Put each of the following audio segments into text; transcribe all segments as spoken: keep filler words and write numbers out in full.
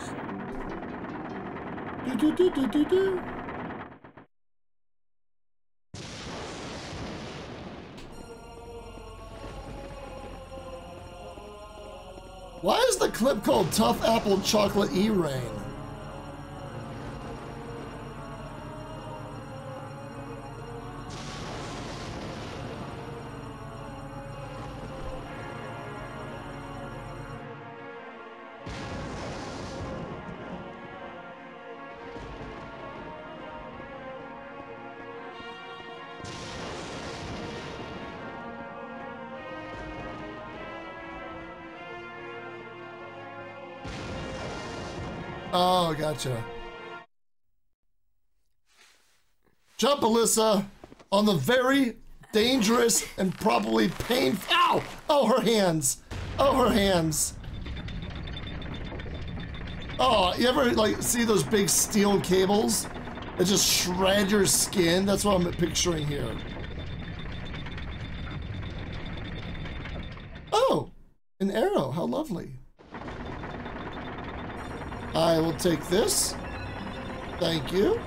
Rose. Do do do do do do. Why is the clip called Tough Apple Chocolate E-Rain? Oh, gotcha. Jump, Alyssa, on the very dangerous and probably painful. Ow! Oh, her hands. Oh, her hands. Oh, you ever like see those big steel cables that just shred your skin? That's what I'm picturing here. Oh, an arrow. How lovely. I will take this. Thank you.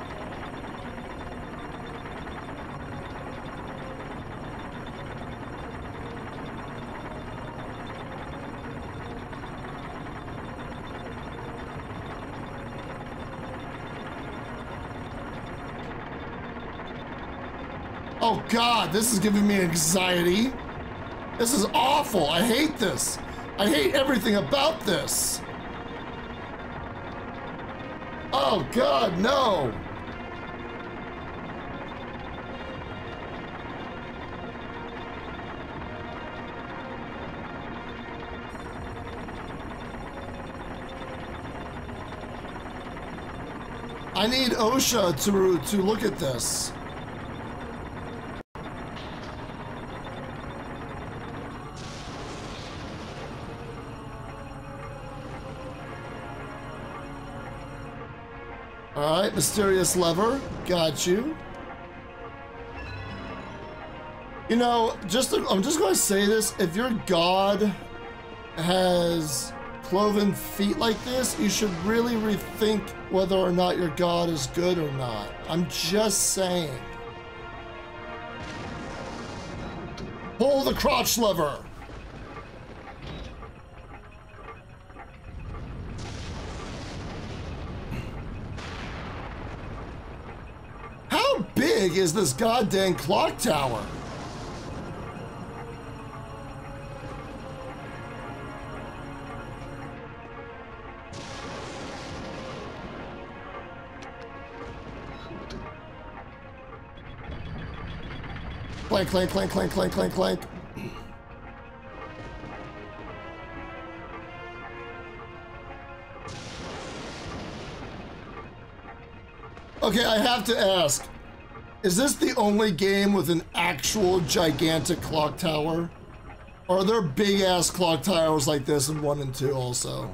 Oh God, this is giving me anxiety. This is awful. I hate this. I hate everything about this. Oh God, no! I need OSHA to to look at this. Alright, mysterious lever. Got you. You know, just to, I'm just going to say this. If your god has cloven feet like this, you should really rethink whether or not your god is good or not. I'm just saying. Pull the crotch lever. Is this goddamn clock tower? Clank, clank, clank, clank, clank, clank, clank. Okay, I have to ask. Is this the only game with an actual gigantic clock tower? Or are there big ass clock towers like this in one and two also?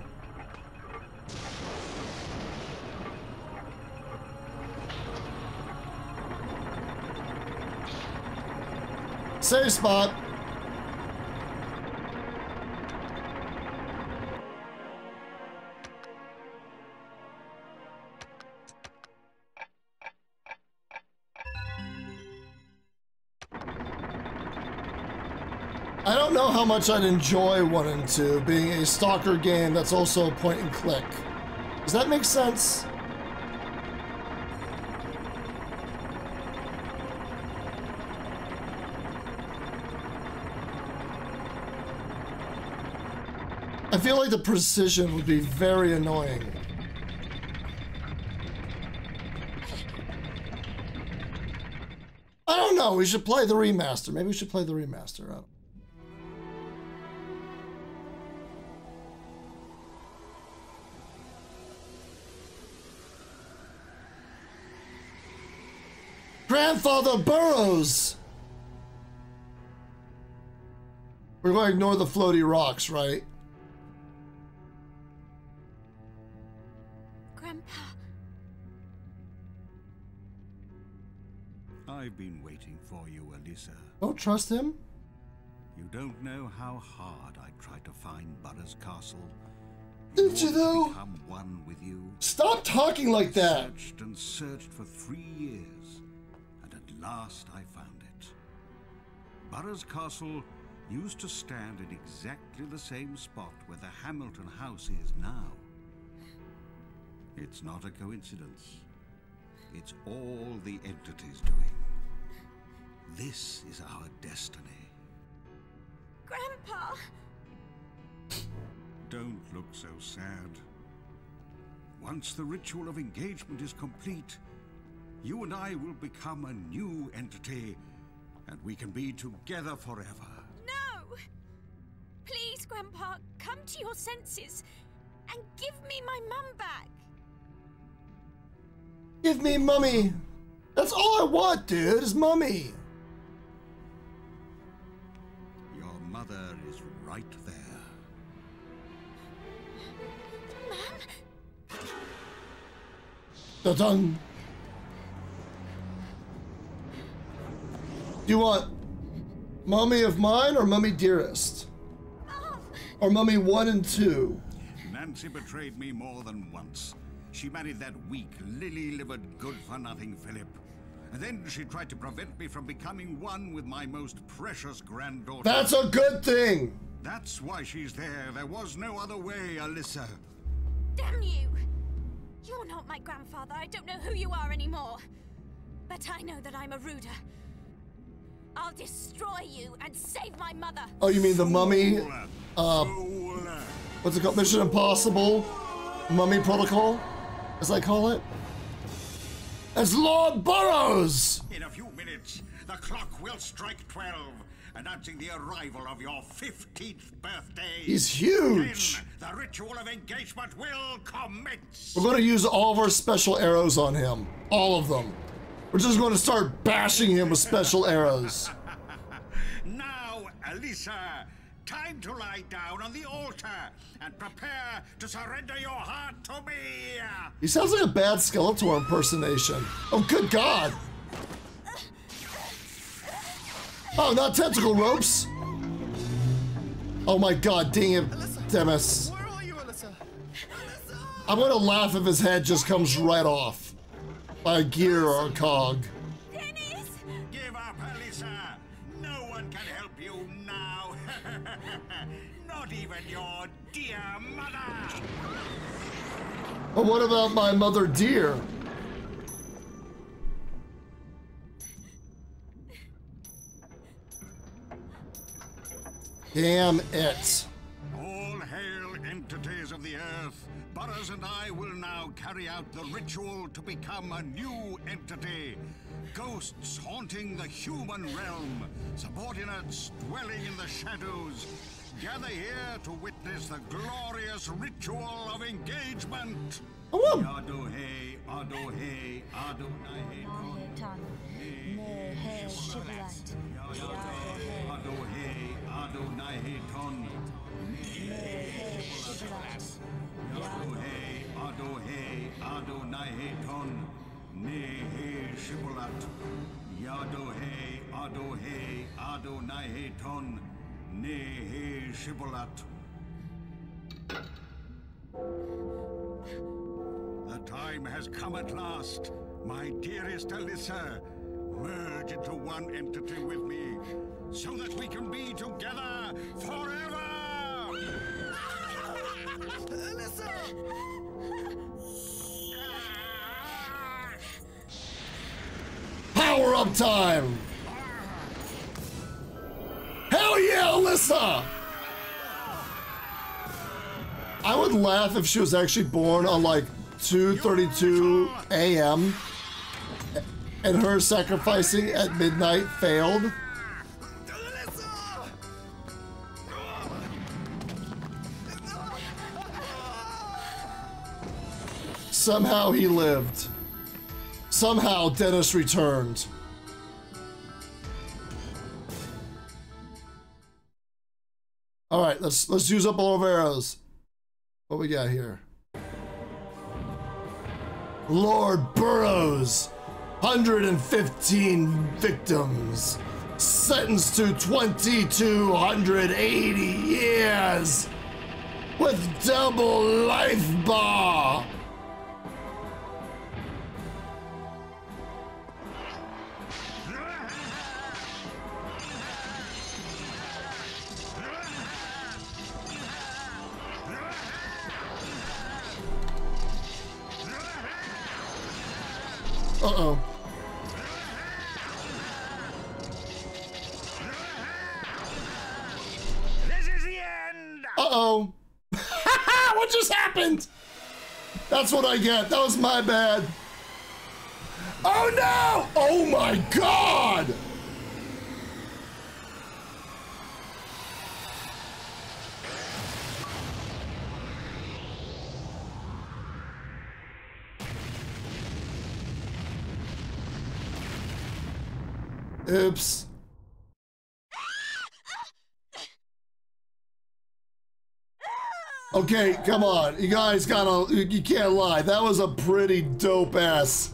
Safe spot. I don't know how much I'd enjoy one and two being a stalker game that's also a point and click. Does that make sense? I feel like the precision would be very annoying. I don't know, we should play the remaster. Maybe we should play the remaster up. Grandfather Burrows! We're going to ignore the floaty rocks, right? Grandpa. I've been waiting for you, Alyssa. Don't trust him? You don't know how hard I tried to find Burrows' castle. Did you, you though? Become one with Stop talking like that. I searched and searched for three years, and at last I found it. Burroughs Castle used to stand in exactly the same spot where the Hamilton House is now. It's not a coincidence. It's all the entities doing. This is our destiny. Grandpa! Don't look so sad. Once the ritual of engagement is complete, you and I will become a new entity, and we can be together forever. No! Please, Grandpa, come to your senses and give me my mum back. Give me mummy. That's all I want, dude, is mummy. Your mother is right there. Mum? Da-dun. Do you want mummy of mine or mummy dearest? Mom. Or mummy one and two? Nancy betrayed me more than once. She married that weak, lily-livered, good-for-nothing Philip. And then she tried to prevent me from becoming one with my most precious granddaughter. That's a good thing! That's why she's there. There was no other way, Alyssa. Damn you! You're not my grandfather. I don't know who you are anymore. But I know that I'm a Ruder. I'll destroy you and save my mother. Oh, you mean the mummy? Uh, what's it called? Mission Impossible? Mummy Protocol? As I call it. As Lord Burroughs! In a few minutes, the clock will strike twelve, announcing the arrival of your fifteenth birthday. He's huge! Then the ritual of engagement will commence! We're gonna use all of our special arrows on him. All of them. We're just gonna start bashing him with special arrows. Now, Alyssa, time to lie down on the altar and prepare to surrender your heart to me. He sounds like a bad Skeletor impersonation. Oh, good God. Oh, not tentacle ropes. Oh, my God. Dang it, Demis. Where are you, Alyssa? Alyssa! I'm going to laugh if his head just comes right off by a gear or a cog. Dennis! Give up, Alyssa. No one can help you now. Not even your dear mother. But what about my mother dear? Damn it. All hail entities of the earth. Burroughs and I will now carry out the ritual to become a new entity. Ghosts haunting the human realm, subordinates dwelling in the shadows, gather here to witness the glorious ritual of engagement. Oh, the time has come at last, my dearest Alyssa. Merge into one entity with me, so that we can be together forever. Alyssa! Power up time! Hell yeah, Alyssa! I would laugh if she was actually born on like two thirty-two A M and her sacrificing at midnight failed. Somehow he lived. Somehow Dennis returned. All right, let's let's use up all of our arrows. What we got here? Lord Burroughs, one hundred fifteen victims, sentenced to two thousand two hundred eighty years with double life bar. Uh-oh. This is the end. Uh-oh. What just happened? That's what I get. That was my bad. Oh no! Oh my god! Oops. Okay, come on. You guys gotta, you can't lie. That was a pretty dope ass,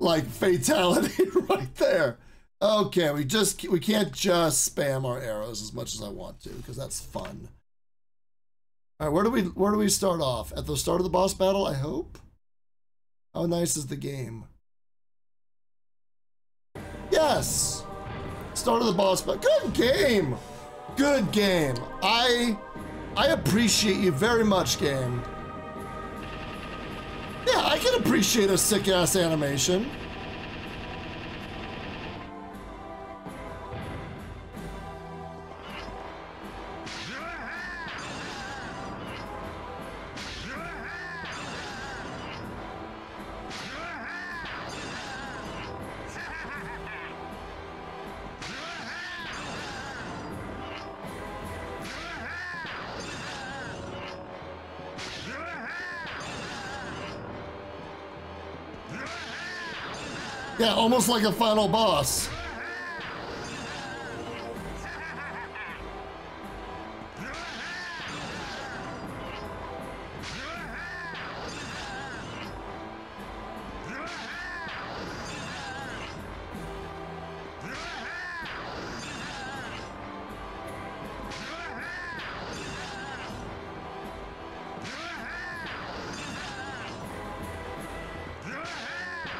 like, fatality right there. Okay, we just, we can't just spam our arrows as much as I want to, because that's fun. All right, where do we, where do we start off? At the start of the boss battle, I hope? How nice is the game? Yes! Start of the boss battle. Good game! Good game. I... I appreciate you very much, game. Yeah, I can appreciate a sick-ass animation. Yeah, almost like a final boss.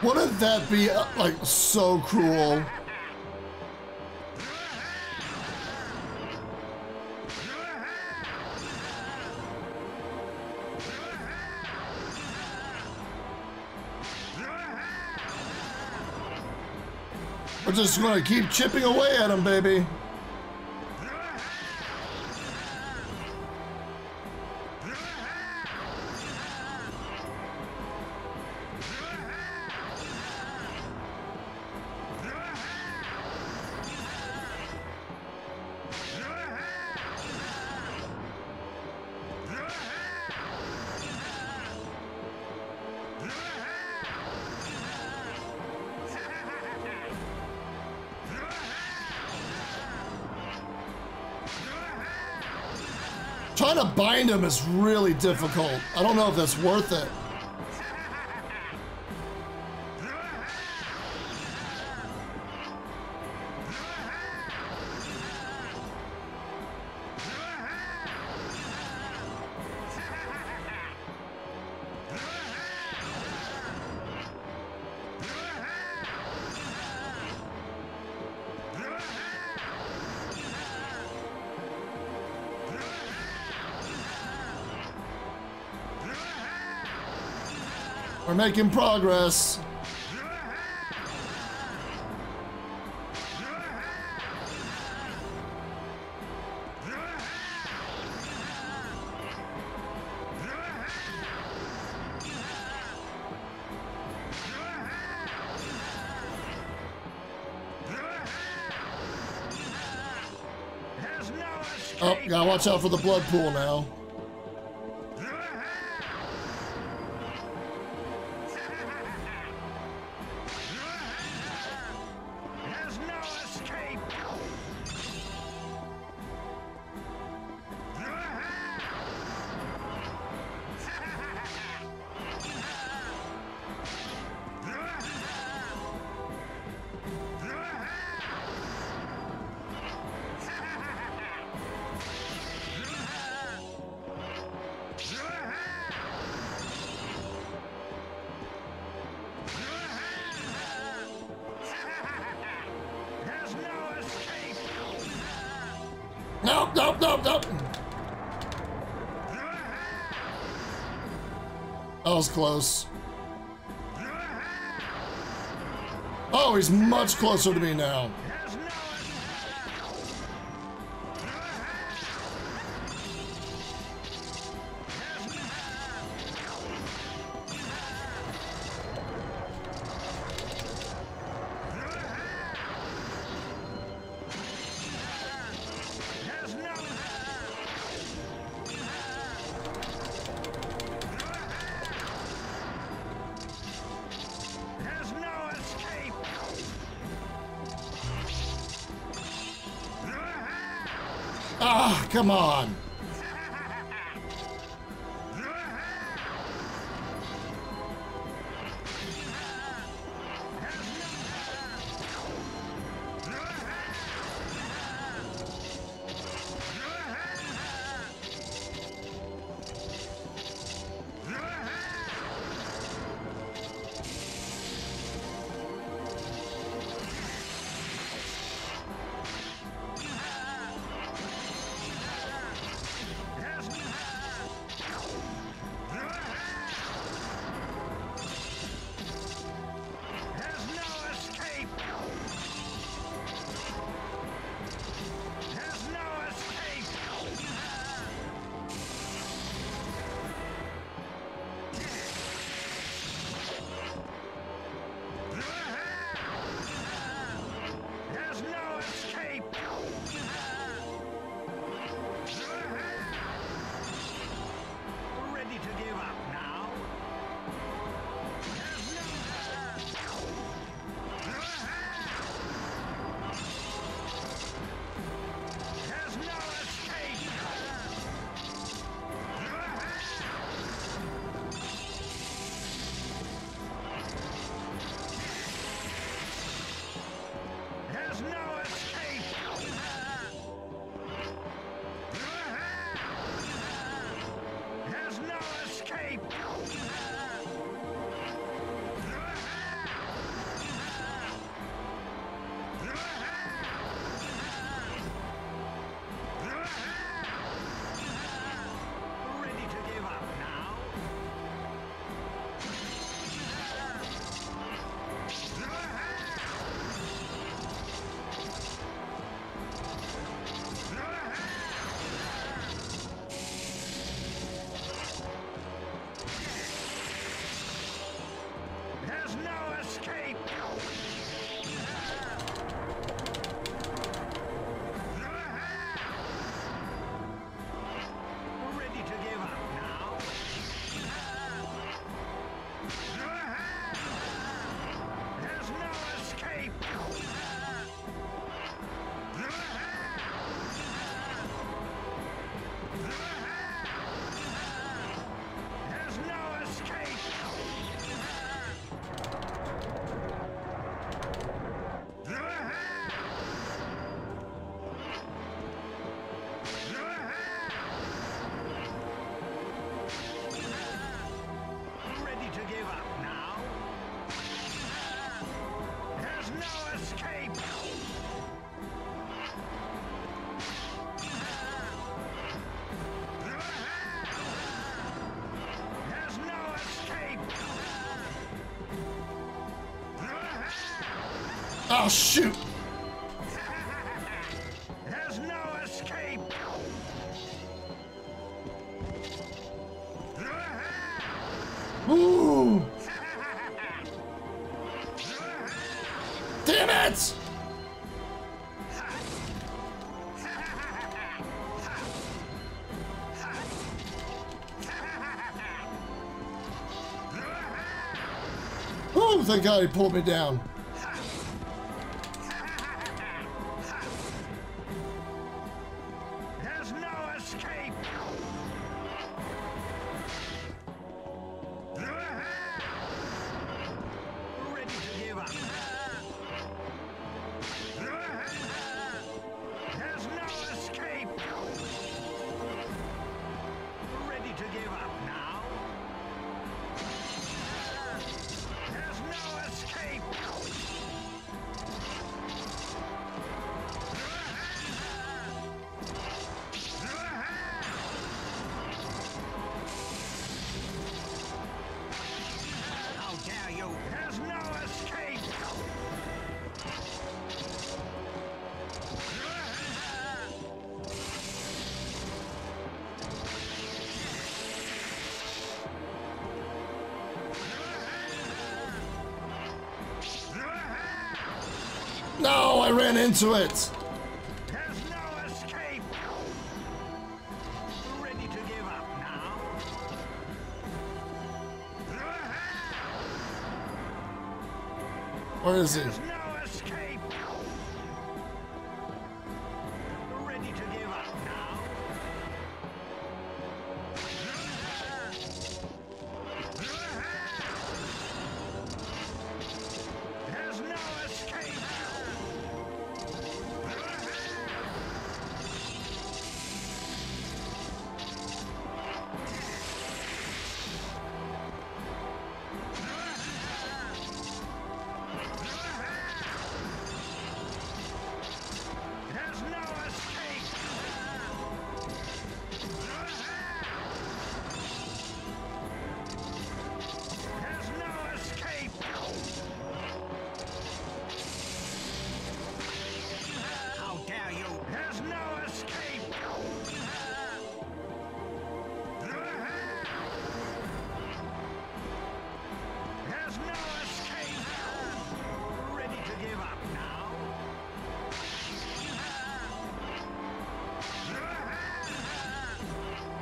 Wouldn't that be, uh, like, so cruel? We're just gonna keep chipping away at him, baby. Trying to bind him is really difficult. I don't know if that's worth it. We're making progress. Oh, gotta watch out for the blood pool now. Nope, nope, nope, nope. That was close. Oh, he's much closer to me now. Ah, come on. Oh, shoot! There's no escape! Ooh! Damn it! Ooh, thank God he pulled me down. Now. There's no escape. ran into it. There's no escape. Ready to give up now? Where is it? No escape. Ready to give up now? There's no escape.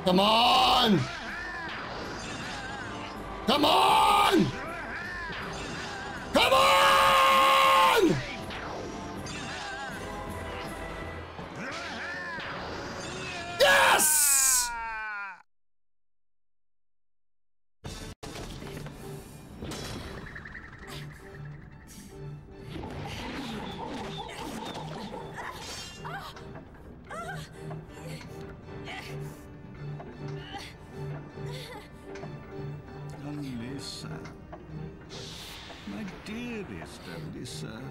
Come on! Come on! Come on! Yes! Alyssa, my dearest Alyssa,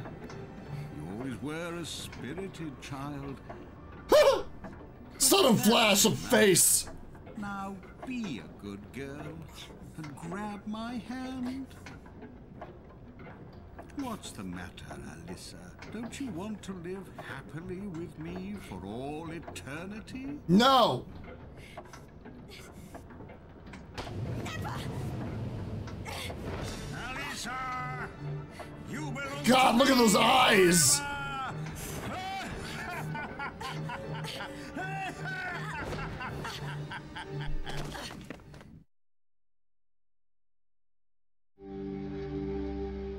you always were a spirited child. Sudden flash of face. Now be a good girl and grab my hand. What's the matter, Alyssa? Don't you want to live happily with me for all eternity? No! Never! Alyssa! You will God, look at those eyes!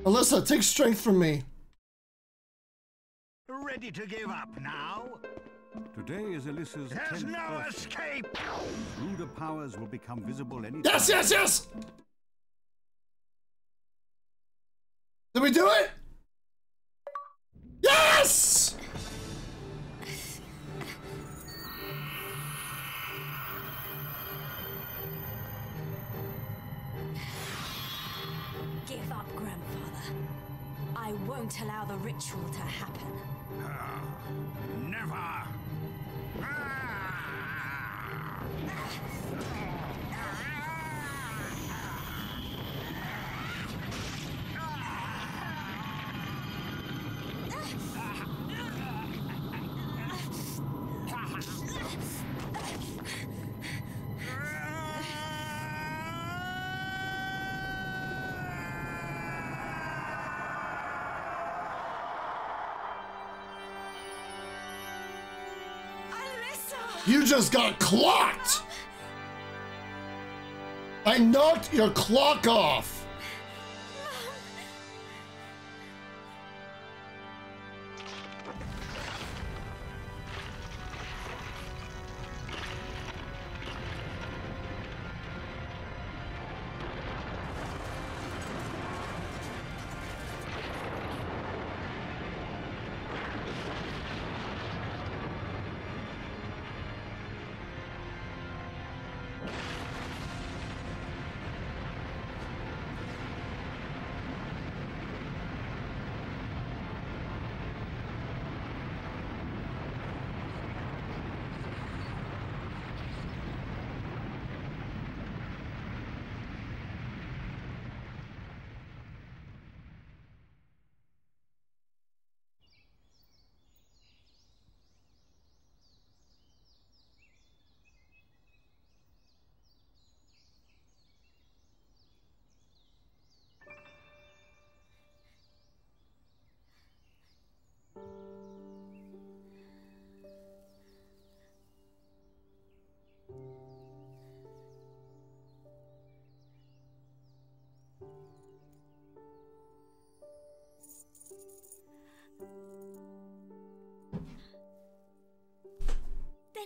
Alyssa, take strength from me. Ready to give up now? Today is Alyssa's There's tenth no birthday. Escape! Ruder powers will become visible anytime. Yes, yes, yes! Did we do it? Yes! Give up, Grandfather. I won't allow the ritual to happen. Uh, never! Ah! You just got clocked! I knocked your clock off!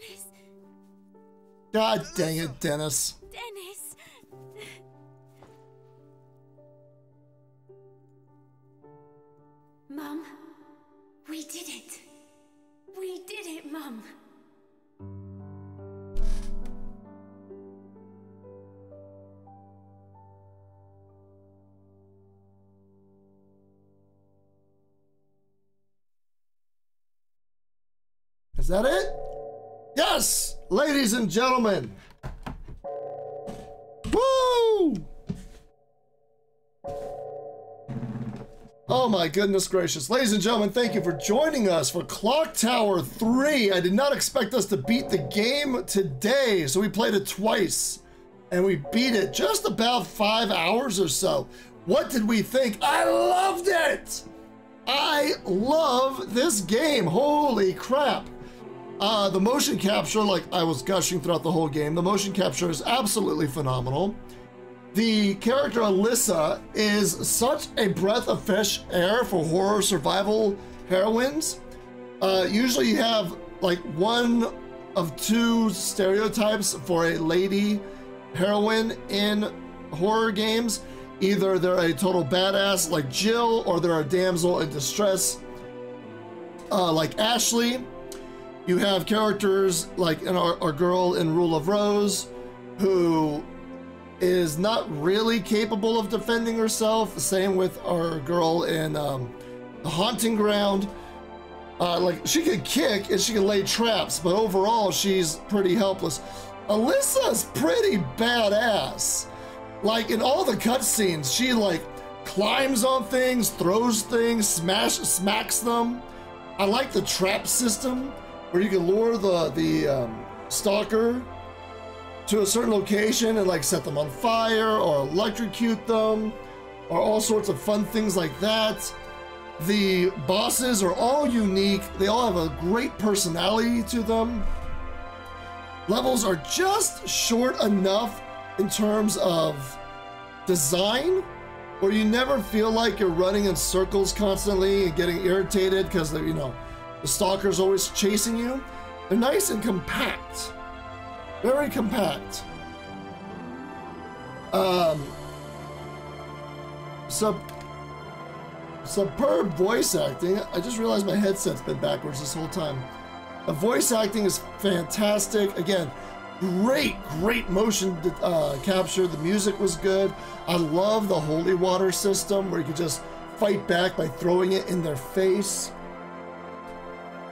Dennis. God dang it, Dennis. Dennis. Mom, we did it. We did it, Mom. Is that it? Yes, ladies and gentlemen. Woo! Oh my goodness gracious. Ladies and gentlemen, thank you for joining us for Clock Tower three. I did not expect us to beat the game today, so we played it twice and we beat it just about five hours or so. What did we think? I loved it! I love this game. Holy crap. Uh, the motion capture, like I was gushing throughout the whole game, the motion capture is absolutely phenomenal. The character Alyssa is such a breath of fresh air for horror survival heroines. Uh, usually you have like one of two stereotypes for a lady heroine in horror games. Either they're a total badass like Jill, or they're a damsel in distress uh, like Ashley. You have characters like in our, our girl in Rule of Rose, who is not really capable of defending herself. Same with our girl in um, The Haunting Ground. Uh, like she can kick and she can lay traps, but overall she's pretty helpless. Alyssa's pretty badass. Like in all the cutscenes, she like climbs on things, throws things, smash, smacks them. I like the trap system, where you can lure the, the um, stalker to a certain location and like set them on fire or electrocute them, or all sorts of fun things like that. The bosses are all unique. They all have a great personality to them. Levels are just short enough in terms of design, where you never feel like you're running in circles constantly and getting irritated because they're, you know, the stalker's always chasing you. They're nice and compact. Very compact. Um, sub, superb voice acting. I just realized my headset's been backwards this whole time. The voice acting is fantastic. Again, great, great motion uh, capture. The music was good. I love the holy water system, where you can just fight back by throwing it in their face.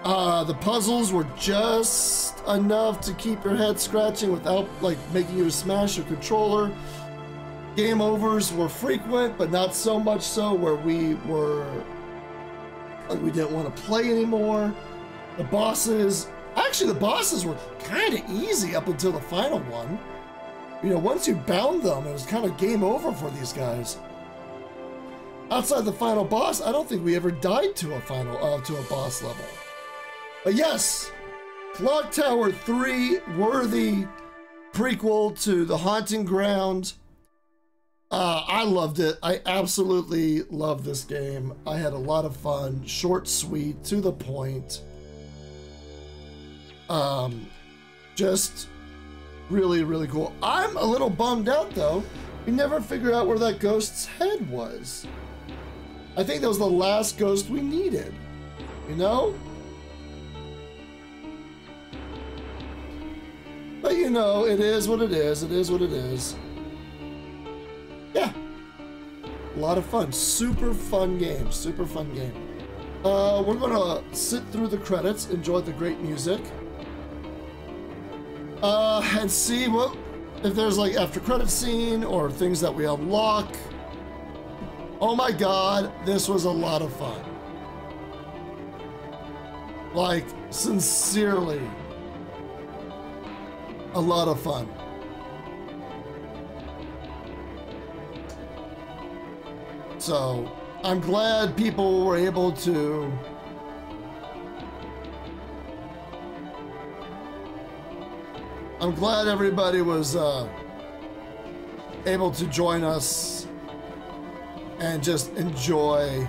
Uh, the puzzles were just enough to keep your head scratching without like making you smash your controller. Game overs were frequent, but not so much so where we were like we didn't want to play anymore. The bosses, actually the bosses were kind of easy up until the final one. You know, once you bound them, it was kind of game over for these guys. Outside the final boss, I don't think we ever died to a final uh, to a boss level. But yes, Clock Tower three, worthy prequel to The Haunting Ground. Uh, I loved it. I absolutely love this game. I had a lot of fun. Short, sweet, to the point. Um, just really, really cool. I'm a little bummed out, though. We never figured out where that ghost's head was. I think that was the last ghost we needed. You know? But you know, it is what it is. It is what it is. Yeah. A lot of fun. Super fun game. Super fun game. Uh, we're going to sit through the credits, enjoy the great music, uh, and see what if there's like after credit scene or things that we unlock. Oh my God, this was a lot of fun. Like, sincerely. A lot of fun. So I'm glad people were able to I'm glad everybody was uh, able to join us and just enjoy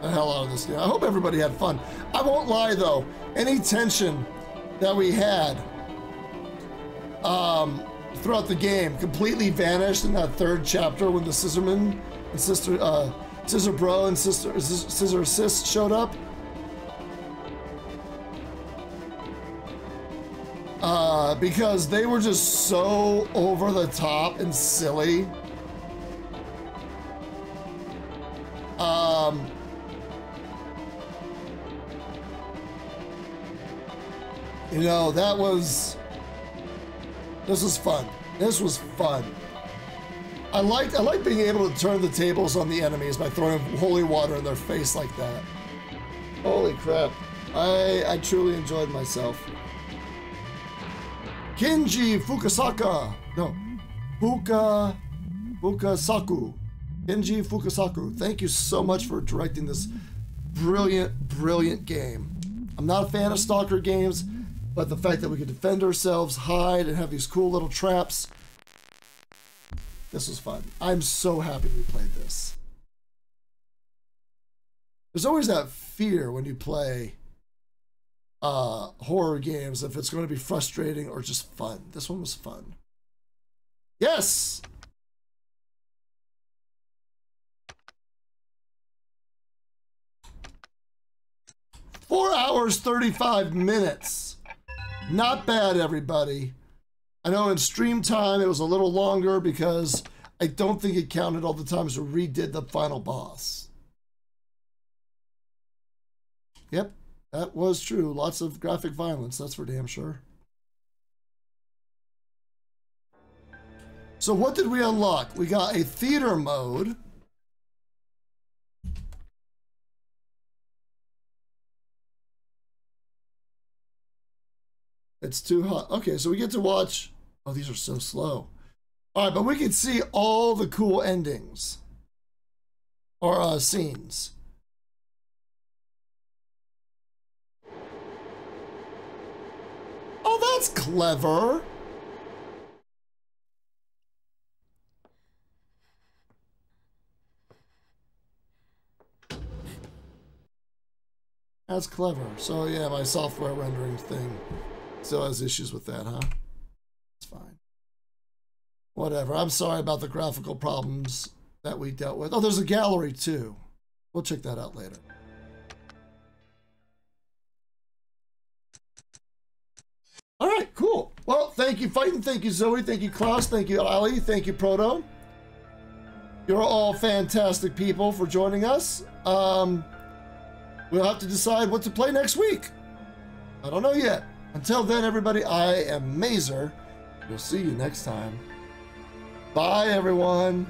the hell out of this game. I hope everybody had fun. I won't lie though, any tension that we had um, throughout the game completely vanished in that third chapter when the Scissorman and Sister uh, Scissor Bro and Sister Scissor Sis showed up. Uh, because they were just so over the top and silly. Um, you know, that was, this was fun. This was fun. I liked, I liked being able to turn the tables on the enemies by throwing holy water in their face like that. Holy crap. I, I truly enjoyed myself. Kinji Fukasaku. No. Fuka... Fukasaku. Kinji Fukasaku. Thank you so much for directing this brilliant, brilliant game. I'm not a fan of stalker games, but the fact that we could defend ourselves, hide, and have these cool little traps, this was fun. I'm so happy we played this. There's always that fear when you play uh horror games if it's going to be frustrating or just fun. This one was fun. Yes. Four hours thirty-five minutes. Not bad, everybody. I know in stream time it was a little longer because I don't think it counted all the times we redid the final boss. Yep. That was true. Lots of graphic violence, that's for damn sure. So what did we unlock? We got a theater mode. It's too hot. Okay, so we get to watch... Oh, these are so slow. All right, but we can see all the cool endings. Or uh, scenes. Oh, that's clever. That's clever. So yeah, my software rendering thing still has issues with that, huh? It's fine. Whatever. I'm sorry about the graphical problems that we dealt with. Oh, there's a gallery too. We'll check that out later. All right, cool. Well, thank you, Fightin'. Thank you, Zoe. Thank you, Klaus. Thank you, Ali. Thank you, Proto. You're all fantastic people for joining us. Um, we'll have to decide what to play next week. I don't know yet. Until then, everybody, I am Mazer. We'll see you next time. Bye, everyone.